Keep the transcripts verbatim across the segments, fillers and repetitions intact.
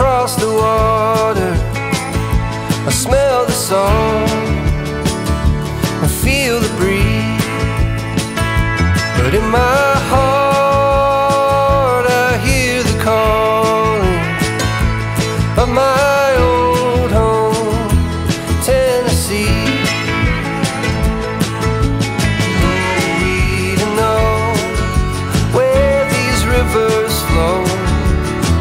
across the water. I smell the song, I feel the breeze, but in my heart I hear the calling of my old home, Tennessee. We don't know where these rivers flow,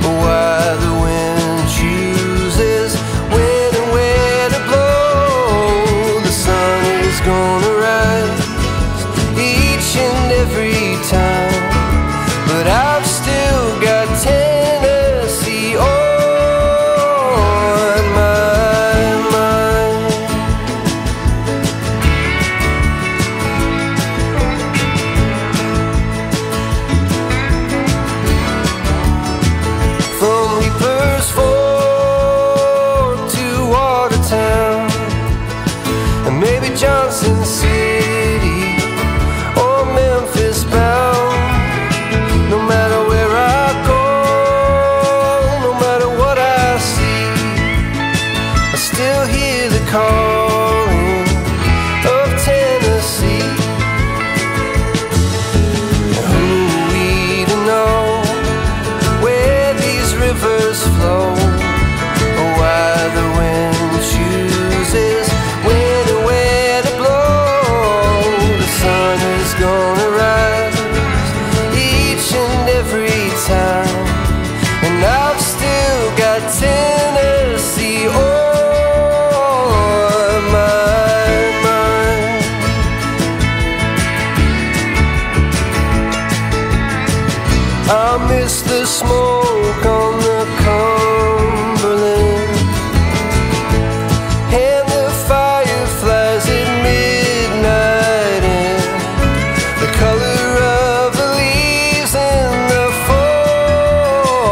or why the wind chooses when and where to blow. The sun is gonna rise each and every time, but I've still got Tennessee on my mind. From Leaper's Fork to Watertown, and maybe Johnson City or Memphis bound, no matter where I go, no matter what I see, I still hear the calling of Tennessee. And who are we to know where these rivers flow, or why the wind chooses when and where to blow? The sun is gonna rise each and every time, and I've still got Tennessee on my mind. I miss the smoke on the Cumberland and the fireflies at midnight, and the color of the leaves in the fall. Who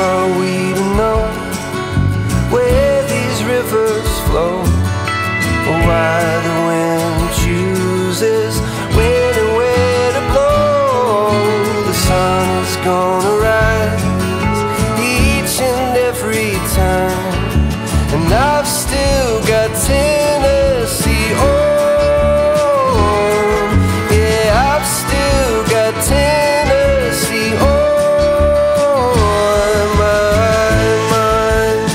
are we to know where these rivers flow, or why the wind chooses when and where to blow? The sun is gonna rise each and every time, and I've still got Tennessee on. Yeah, I've still got Tennessee on my mind.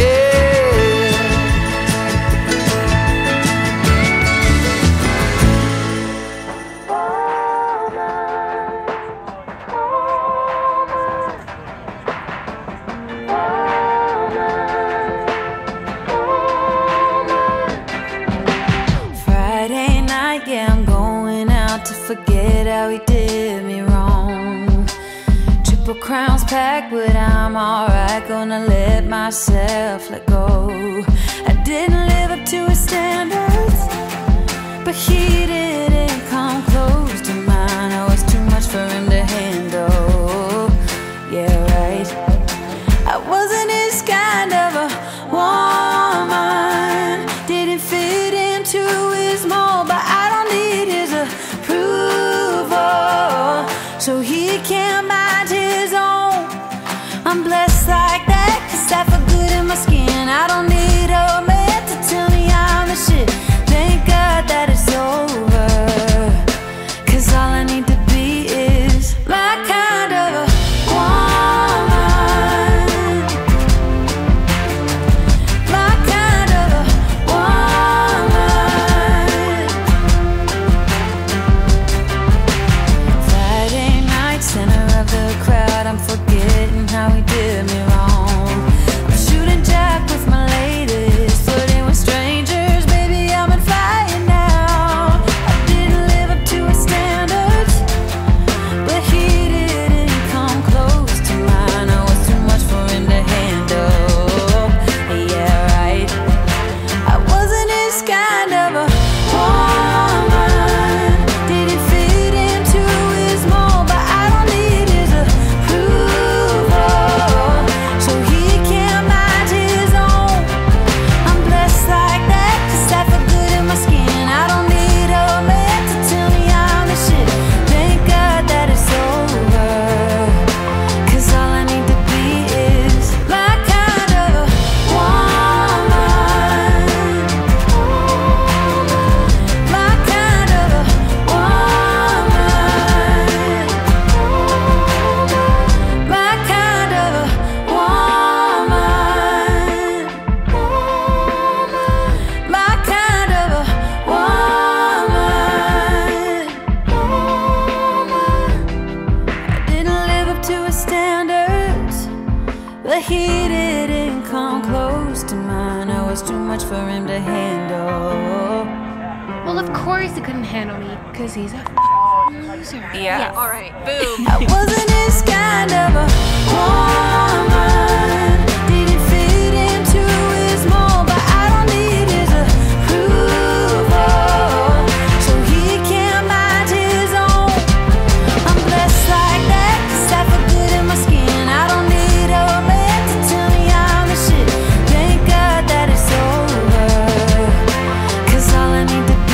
Yeah. Friday night, yeah, I'm going out to forget how he did me wrong. Triple crowns packed, but I'm alright, gonna let myself let go. I didn't live up to his standards, but he didn't come close to mine. I was too much for him to handle. Yeah, right. I wasn't his kind of a woman. Didn't fit into his mold, but I don't need his approval. So he can mind his own. I'm blessed like that, cause I feel good in my skin. I don't need a man to tell me I'm the shit. Thank God that it's over. But he didn't come close to mine. I was too much for him to handle. Well, of course he couldn't handle me, cause he's a loser. Yeah. Yes. All right. Boom. I wasn't his kind of a woman. Didn't fit into his mold, but I don't need his approval, so he can't mind his own. I'm blessed like that, cause I feel good in my skin. I don't need a man to tell me I'm the shit. Thank God that it's over, cause all I need to